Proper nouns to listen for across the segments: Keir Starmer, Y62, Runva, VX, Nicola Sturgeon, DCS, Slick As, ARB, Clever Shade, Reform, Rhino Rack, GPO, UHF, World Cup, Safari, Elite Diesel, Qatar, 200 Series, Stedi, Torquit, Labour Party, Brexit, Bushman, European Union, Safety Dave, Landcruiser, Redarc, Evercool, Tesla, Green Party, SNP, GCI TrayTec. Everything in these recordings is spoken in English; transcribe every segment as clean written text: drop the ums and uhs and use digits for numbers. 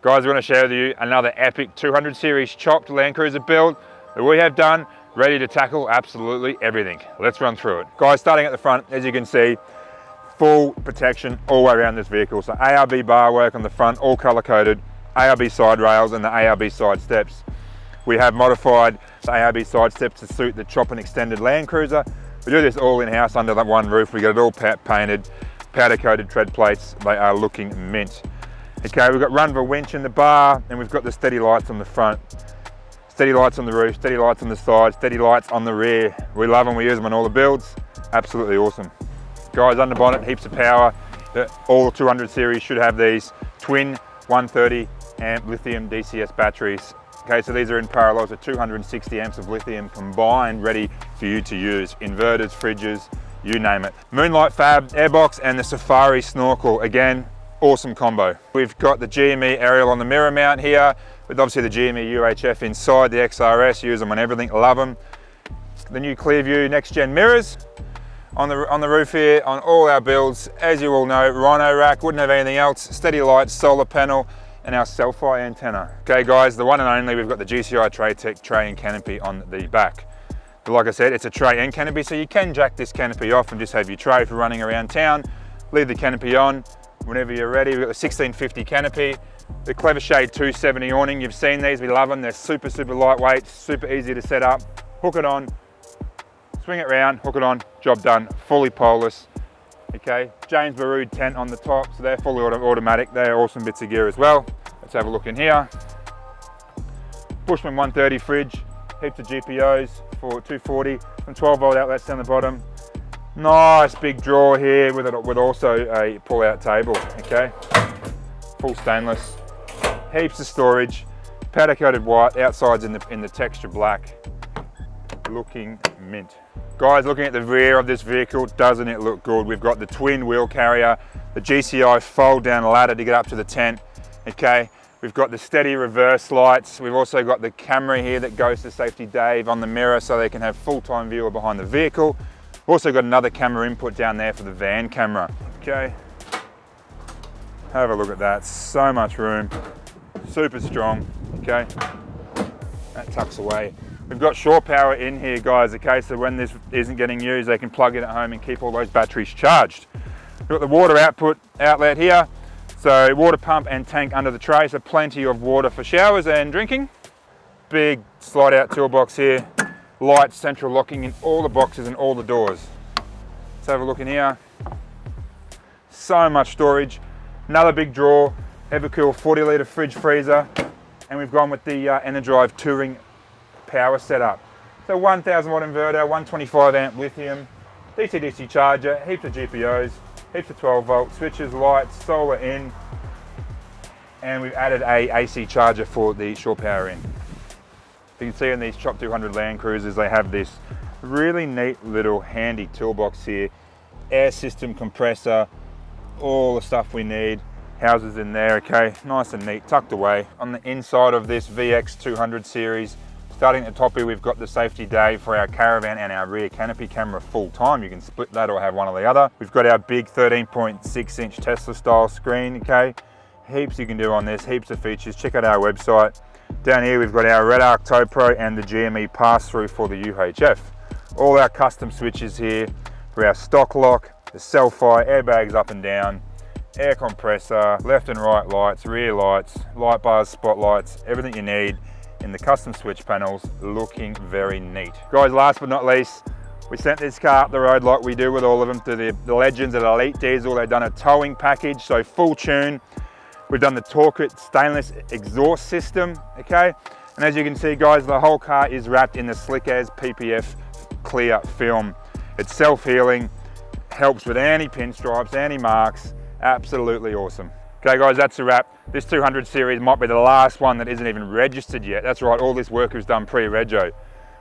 Guys, we're going to share with you another epic 200 series chopped Land Cruiser build that we have done, ready to tackle absolutely everything. Let's run through it. Guys, starting at the front, as you can see, full protection all the way around this vehicle. So ARB bar work on the front, all color coded, ARB side rails and the ARB side steps. We have modified the ARB side steps to suit the chop and extended Land Cruiser. We do this all in-house under that one roof. We got it all painted, powder coated tread plates. They are looking mint. Okay, we've got Runva winch in the bar and we've got the Stedi lights on the front, Stedi lights on the roof, Stedi lights on the side, Stedi lights on the rear. We love them, we use them on all the builds. Absolutely awesome. Guys, under bonnet, heaps of power. All 200 series should have these twin 130 amp lithium DCS batteries. Okay, so these are in parallel, so 260 amps of lithium combined, ready for you to use. Inverters, fridges, you name it. Moonlight fab, airbox, and the Safari snorkel. Again, awesome combo. We've got the GME aerial on the mirror mount here, with obviously the GME UHF inside the XRS. Use them on everything, love them. The new Clearview next gen mirrors on the roof here on all our builds. As you all know, Rhino Rack, wouldn't have anything else. Stedi lights, solar panel, and our selfie antenna. Okay guys, the one and only, we've got the GCI TrayTec tray and canopy on the back. But like I said, it's a tray and canopy, so you can jack this canopy off and just have your tray for running around town. Leave the canopy on whenever you're ready. We've got the 1650 canopy, the Clever Shade 270 awning. You've seen these, we love them. They're super, super lightweight, super easy to set up. Hook it on, swing it around, hook it on, job done, fully poleless. Okay, James Baroud tent on the top, so they're fully automatic. They're awesome bits of gear as well. Let's have a look in here. Bushman 130 fridge, heaps of GPOs for 240, some 12 volt outlets down the bottom. Nice big drawer here with also a pull-out table, okay? Full stainless, heaps of storage, powder coated white, outside's in the texture black, looking mint. Guys, looking at the rear of this vehicle, doesn't it look good? We've got the twin wheel carrier, the GCI fold-down ladder to get up to the tent, okay? We've got the Stedi reverse lights. We've also got the camera here that goes to Safety Dave on the mirror so they can have full-time viewer behind the vehicle. Also got another camera input down there for the van camera. Okay, have a look at that. So much room, super strong, okay? That tucks away. We've got shore power in here, guys, okay? So when this isn't getting used, they can plug it at home and keep all those batteries charged. We've got the water outlet here. So water pump and tank under the tray, so plenty of water for showers and drinking. Big slide out toolbox here. Lights, central locking in all the boxes and all the doors. Let's have a look in here. So much storage. Another big drawer, Evercool 40 litre fridge freezer. And we've gone with the EnerDrive touring power setup. So 1000 watt inverter, 125 amp lithium, DC-DC charger, heaps of GPOs, heaps of 12 volt switches, lights, solar in. And we've added a AC charger for the shore power in. You can see in these Chop 200 Land Cruisers, they have this really neat little handy toolbox here. Air system compressor, all the stuff we need. Houses in there, okay, nice and neat, tucked away. On the inside of this VX 200 series, starting at the top here, we've got the Safety Dave for our caravan and our rear canopy camera full time. You can split that or have one or the other. We've got our big 13.6 inch Tesla style screen, okay. Heaps you can do on this, heaps of features. Check out our website. Down here we've got our Redarc Tow Pro and the GME pass-through for the UHF. All our custom switches here for our stock lock, the selfie, airbags up and down, air compressor, left and right lights, rear lights, light bars, spotlights, everything you need in the custom switch panels, looking very neat. Guys, last but not least, we sent this car up the road like we do with all of them to the legends at Elite Diesel. They've done a towing package, so full tune. We've done the Torquit stainless exhaust system, okay? And as you can see, guys, the whole car is wrapped in the Slick As PPF clear film. It's self-healing, helps with any pinstripes, any marks, absolutely awesome. Okay guys, that's a wrap. This 200 series might be the last one that isn't even registered yet. That's right, all this work was done pre-rego.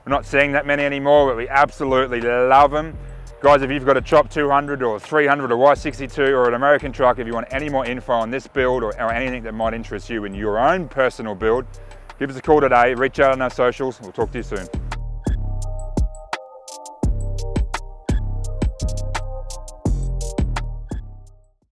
We're not seeing that many anymore, but we absolutely love them. Guys, if you've got a Chop 200 or 300 or Y62 or an American truck, if you want any more info on this build or anything that might interest you in your own personal build, give us a call today, reach out on our socials, we'll talk to you soon.